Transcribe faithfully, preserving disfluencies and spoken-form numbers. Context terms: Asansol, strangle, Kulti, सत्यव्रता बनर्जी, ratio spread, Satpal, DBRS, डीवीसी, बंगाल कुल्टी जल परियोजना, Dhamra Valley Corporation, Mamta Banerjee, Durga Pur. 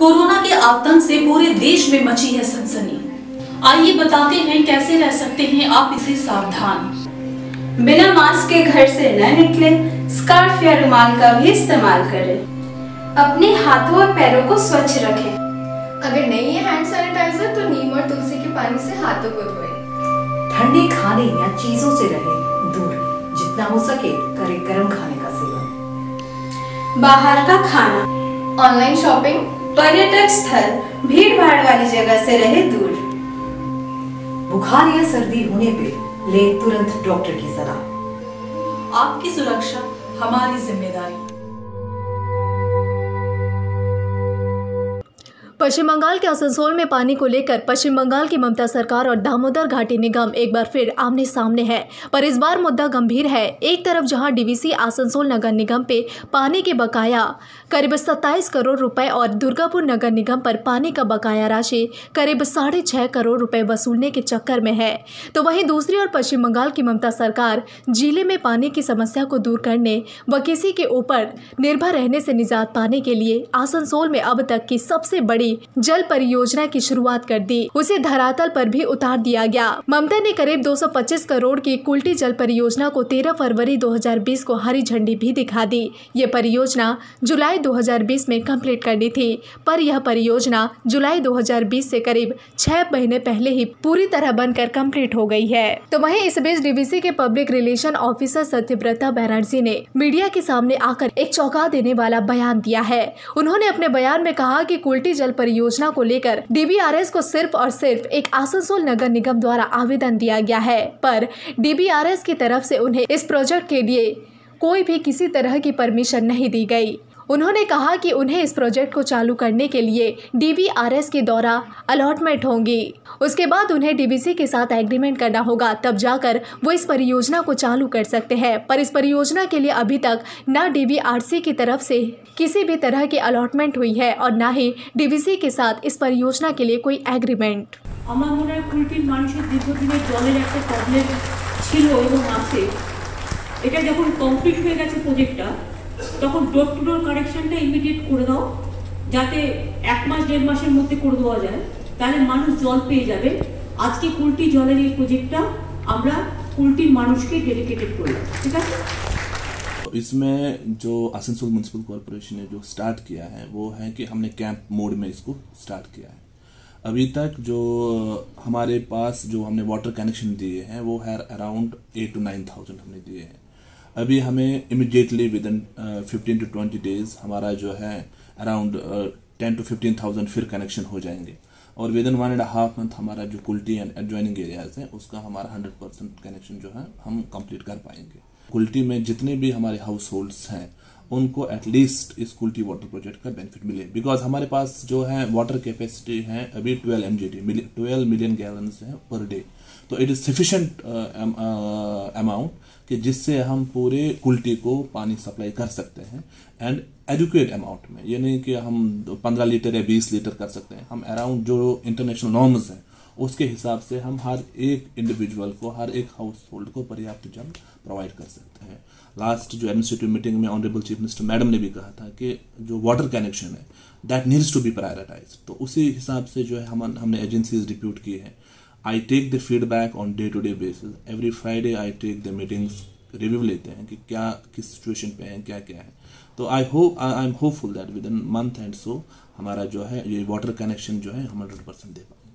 Corona के आतंक से पूरे देश में मची है सनसनी। आइए बताते हैं कैसे रह सकते हैं आप इसे सावधान। बिना मास्क के घर से न निकले, स्कार्फ या रुमाल का भी इस्तेमाल करें। अपने हाथों और पैरों को स्वच्छ रखें। अगर नहीं है हैंड सैनिटाइजर तो नीम और तुलसी के पानी से हाथों को धोएं। ठंडे खाने या चीजों से रहें दूर, जितना हो सके करें गर्म खाने का सेवन। बाहर का खाना, ऑनलाइन शॉपिंग, पर्यटक स्थल, भीड़ भाड़ वाली जगह से रहे दूर। बुखार या सर्दी होने पे लें तुरंत डॉक्टर की सलाह। आपकी सुरक्षा हमारी जिम्मेदारी। पश्चिम बंगाल के आसनसोल में पानी को लेकर पश्चिम बंगाल की ममता सरकार और दामोदर घाटी निगम एक बार फिर आमने सामने है, पर इस बार मुद्दा गंभीर है। एक तरफ जहां डीवीसी आसनसोल नगर निगम पे पानी के बकाया करीब सत्ताईस करोड़ रुपए और दुर्गापुर नगर निगम पर पानी का बकाया राशि करीब साढ़े छः करोड़ रुपए वसूलने के चक्कर में है, तो वहीं दूसरी ओर पश्चिम बंगाल की ममता सरकार जिले में पानी की समस्या को दूर करने व किसी के ऊपर निर्भर रहने से निजात पाने के लिए आसनसोल में अब तक की सबसे बड़ी जल परियोजना की शुरुआत कर दी, उसे धरातल पर भी उतार दिया गया। ममता ने करीब दो सौ पच्चीस करोड़ की कुल्टी जल परियोजना को तेरह फरवरी दो हज़ार बीस को हरी झंडी भी दिखा दी। ये परियोजना जुलाई दो हज़ार बीस में कंप्लीट करनी थी, पर यह परियोजना जुलाई दो हज़ार बीस से करीब छह महीने पहले ही पूरी तरह बनकर कंप्लीट हो गई है। तो वहीं इस बीच डीवीसी के public relation officer सत्यव्रता बनर्जी ने मीडिया के सामने आकर एक चौंका देने वाला बयान दिया है। उन्होंने अपने बयान में कहा कि कुल्टी जल परियोजना को लेकर डीबीआरएस को सिर्फ और सिर्फ एक आसनसोल नगर निगम द्वारा आवेदन दिया गया है, पर डीबीआरएस की तरफ से उन्हें इस प्रोजेक्ट के लिए कोई भी किसी तरह की परमिशन नहीं दी गई। उन्होंने कहा कि उन्हें इस प्रोजेक्ट को चालू करने के लिए डीबीआरएस के द्वारा अलॉटमेंट होंगी, उसके बाद उन्हें डीवीसी के साथ एग्रीमेंट करना होगा, तब जाकर वो इस परियोजना को चालू कर सकते हैं। पर इस परियोजना के लिए अभी तक ना डीवीआरसी की तरफ से किसी भी तरह की अलॉटमेंट हुई है और ना ही डीवीसी के साथ इस परियोजना के लिए कोई एग्रीमेंट। তখন ডোর টু ডোর কানেকশনটা ইমিডিয়েট করে দাও, যাতে এক মাস দেড় মাসের মধ্যে করে দেওয়া যায়, তাহলে মানুষ জল পেয়ে যাবে। আজকে কুলটি জলের এই প্রজেক্টটা আমরা কুলটির মানুষকে ডেডিকেটেড করলাম, ঠিক আছে। इसमें जो आसनसोल म्यूनसिपल कॉरपोरेशन ने जो स्टार्ट किया है वो है कि हमने कैंप मोड में इसको स्टार्ट किया है। अभी तक जो हमारे पास जो हमने वाटर कनेक्शन दिए हैं वो है around eight to nine thousand हमने दिए हैं। अभी हमें immediately within fifteen to twenty days हमारा जो है around ten to fifteen thousand फिर कनेक्शन हो जाएंगे और within one and half month हमारा जो कुल्टी एंड एडजॉइनिंग एरियाज हैं उसका हमारा हंड्रेड परसेंट कनेक्शन जो है हम कंप्लीट कर पाएंगे। कुल्टी में जितने भी हमारे हाउस होल्ड्स हैं उनको एटलीस्ट इस कुल्टी वाटर प्रोजेक्ट का बेनिफिट मिले, बिकॉज हमारे पास जो है वाटर कैपेसिटी है अभी twelve M G T twelve million gallons हैं पर डे, तो इट इज़ सफिशेंट अमाउंट कि जिससे हम पूरे कुल्टी को पानी सप्लाई कर सकते हैं एंड एडुकेट अमाउंट में। ये नहीं कि हम पंद्रह लीटर या बीस लीटर कर सकते हैं, हम अराउंड जो इंटरनेशनल नॉर्म्स हैं उसके हिसाब से हम हर एक इंडिविजुअल को हर एक हाउस होल्ड को पर्याप्त जल प्रोवाइड कर सकते हैं। लास्ट जो एडमिनिस्ट्रेटिव मीटिंग में ऑनरेबल चीफ मिनिस्टर मैडम ने भी कहा था कि जो वाटर कनेक्शन है that needs to be prioritize, तो उसी हिसाब से जो है हम हमने एजेंसीज रिप्यूट की है। I take the feedback on day to day basis, every Friday I take the meetings, review लेते हैं कि क्या किस सिचुएशन पे है, क्या क्या है। तो I hope I am hopeful that within month and so हमारा जो है ये वाटर कनेक्शन जो है हंड्रेड परसेंट दे पाए।